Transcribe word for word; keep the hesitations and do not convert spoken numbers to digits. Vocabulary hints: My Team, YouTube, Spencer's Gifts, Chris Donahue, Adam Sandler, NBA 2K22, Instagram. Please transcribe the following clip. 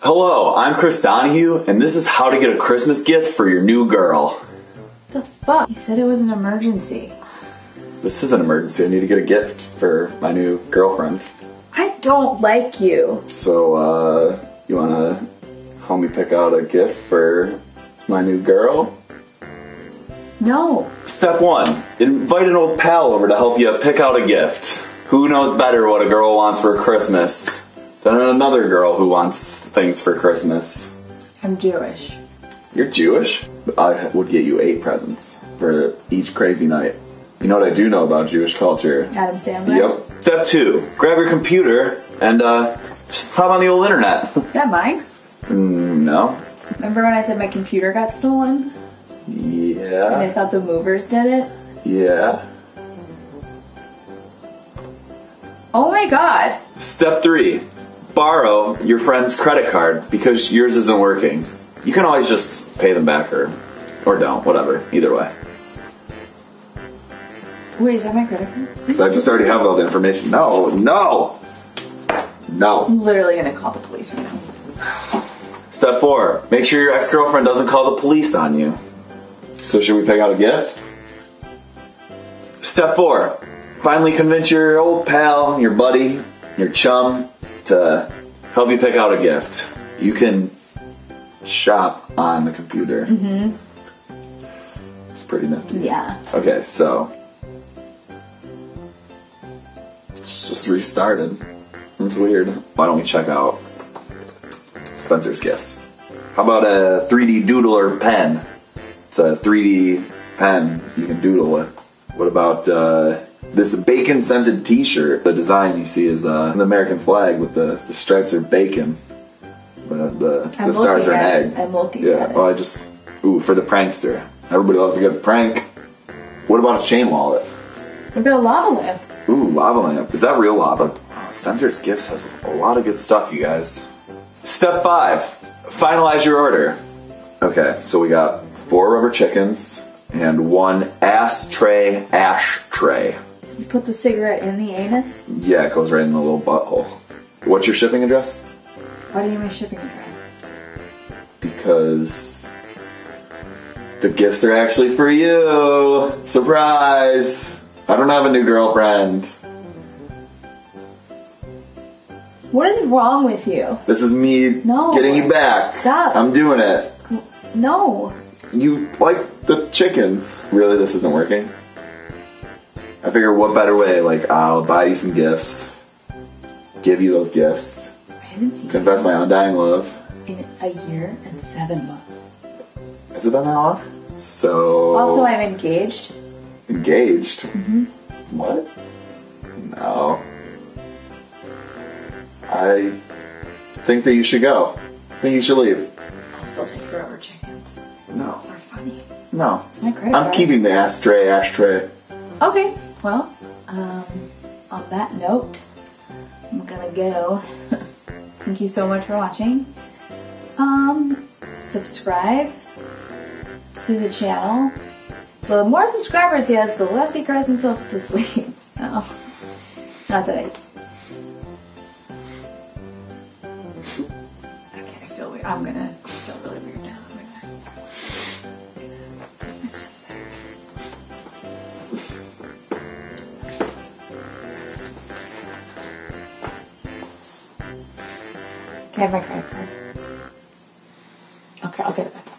Hello, I'm Chris Donahue, and this is how to get a Christmas gift for your new girl. The fuck? You said it was an emergency. This is an emergency. I need to get a gift for my new girlfriend. I don't like you. So, uh, you wanna help me pick out a gift for my new girl? No. Step one, invite an old pal over to help you pick out a gift. Who knows better what a girl wants for Christmas than another girl who wants things for Christmas? I'm Jewish. You're Jewish? I would get you eight presents for each crazy night. You know what I do know about Jewish culture? Adam Sandler? Yep. Step two, grab your computer and uh, just hop on the old internet. Is that mine? Mm, no. Remember when I said my computer got stolen? Yeah. And I thought the movers did it? Yeah. Oh my god. Step three. Borrow your friend's credit card because yours isn't working. You can always just pay them back or or don't, whatever. Either way. Wait, is that my credit card? Because I just already have all the information. No, no! No. I'm literally gonna call the police right now. Step four. Make sure your ex-girlfriend doesn't call the police on you. So should we pick out a gift? Step four. Finally convince your old pal, your buddy, your chum to help you pick out a gift. You can shop on the computer. Mm-hmm. It's pretty nifty. Yeah. Okay, so it's just restarted. It's weird. Why don't we check out Spencer's Gifts? How about a three D doodler pen? It's a three D pen you can doodle with. What about uh, this bacon-scented t-shirt? The design you see is uh, an American flag with the, the stripes are bacon. The, the, the stars are an egg. It. I'm looking yeah, at it. Well, I just... Ooh, for the prankster. Everybody loves a good prank. What about a chain wallet? What about a lava lamp? Ooh, lava lamp. Is that real lava? Oh, Spencer's Gifts has a lot of good stuff, you guys. Step five. Finalize your order. Okay, so we got four rubber chickens, and one ashtray ashtray. You put the cigarette in the anus? Yeah, it goes right in the little butthole. What's your shipping address? Why do you need my shipping address? Because the gifts are actually for you! Surprise! I don't have a new girlfriend. What is wrong with you? This is me no. getting you back. Stop. I'm doing it. No. You like the chickens. Really, this isn't working? I figure what better way, like, I'll buy you some gifts, give you those gifts, I haven't seen confess my undying love. In a year and seven months. Has it been that long? So... Also, I'm engaged. Engaged? Mm-hmm. What? No. I think that you should go. I think you should leave. I'll still take the rubber chickens. No. They're funny. No. It's my credit card. I'm keeping the ashtray, ashtray. Okay. Well, um, on that note, I'm gonna go. Thank you so much for watching. Um, subscribe to the channel. The more subscribers he has, the less he cries himself to sleep. So, not that I... Okay, I feel weird. I'm gonna... I have my credit card. Okay, I'll get it back.